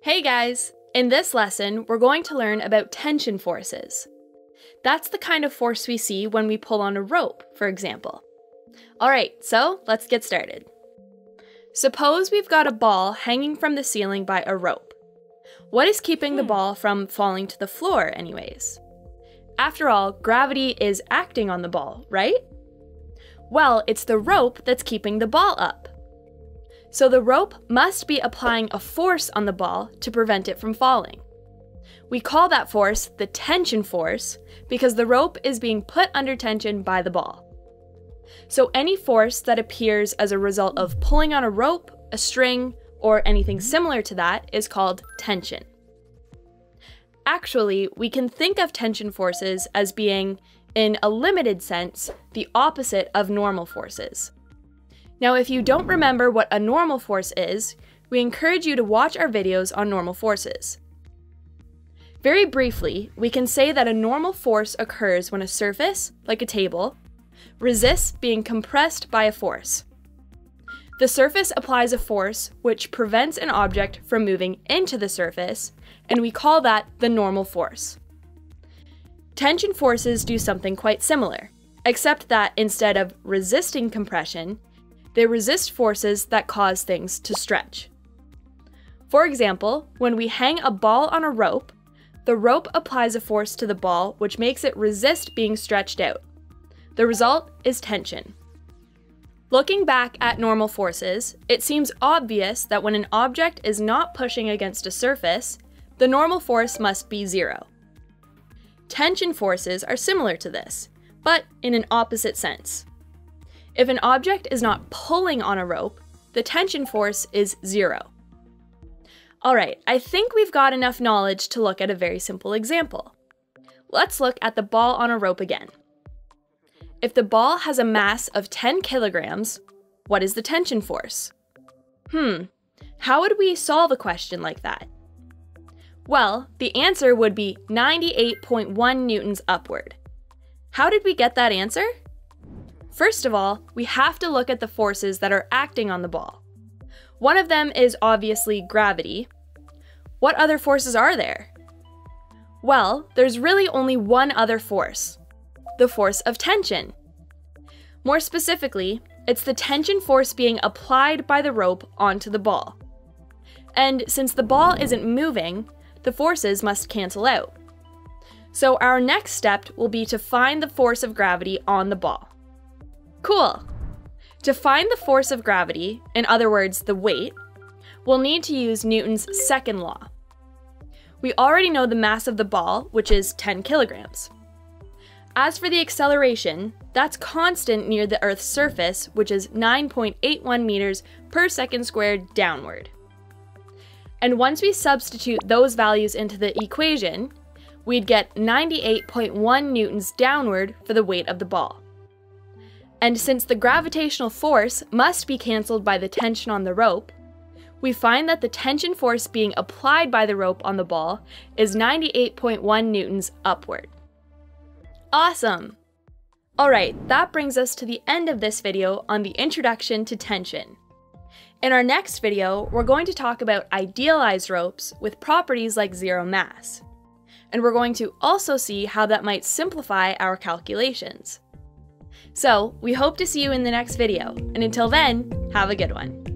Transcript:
Hey guys! In this lesson, we're going to learn about tension forces. That's the kind of force we see when we pull on a rope, for example. Alright, so let's get started. Suppose we've got a ball hanging from the ceiling by a rope. What is keeping the ball from falling to the floor anyways? After all, gravity is acting on the ball, right? Well, it's the rope that's keeping the ball up. So the rope must be applying a force on the ball to prevent it from falling. We call that force the tension force because the rope is being put under tension by the ball. So any force that appears as a result of pulling on a rope, a string, or anything similar to that is called tension. Actually, we can think of tension forces as being, in a limited sense, the opposite of normal forces. Now, if you don't remember what a normal force is, we encourage you to watch our videos on normal forces. Very briefly, we can say that a normal force occurs when a surface, like a table, resists being compressed by a force. The surface applies a force which prevents an object from moving into the surface, and we call that the normal force. Tension forces do something quite similar, except that instead of resisting compression, they resist forces that cause things to stretch. For example, when we hang a ball on a rope, the rope applies a force to the ball which makes it resist being stretched out. The result is tension. Looking back at normal forces, it seems obvious that when an object is not pushing against a surface, the normal force must be zero. Tension forces are similar to this, but in an opposite sense. If an object is not pulling on a rope, the tension force is zero. Alright, I think we've got enough knowledge to look at a very simple example. Let's look at the ball on a rope again. If the ball has a mass of 10 kilograms, what is the tension force? How would we solve a question like that? Well, the answer would be 98.1 newtons upward. How did we get that answer? First of all, we have to look at the forces that are acting on the ball. One of them is obviously gravity. What other forces are there? Well, there's really only one other force, the force of tension. More specifically, it's the tension force being applied by the rope onto the ball. And since the ball isn't moving, the forces must cancel out. So our next step will be to find the force of gravity on the ball. Cool! To find the force of gravity, in other words, the weight, we'll need to use Newton's second law. We already know the mass of the ball, which is 10 kilograms. As for the acceleration, that's constant near the Earth's surface, which is 9.81 meters per second squared downward. And once we substitute those values into the equation, we'd get 98.1 newtons downward for the weight of the ball. And since the gravitational force must be cancelled by the tension on the rope, we find that the tension force being applied by the rope on the ball is 98.1 newtons upward. Awesome! Alright, that brings us to the end of this video on the introduction to tension. In our next video, we're going to talk about idealized ropes with properties like zero mass. And we're going to also see how that might simplify our calculations. So, we hope to see you in the next video, and until then, have a good one.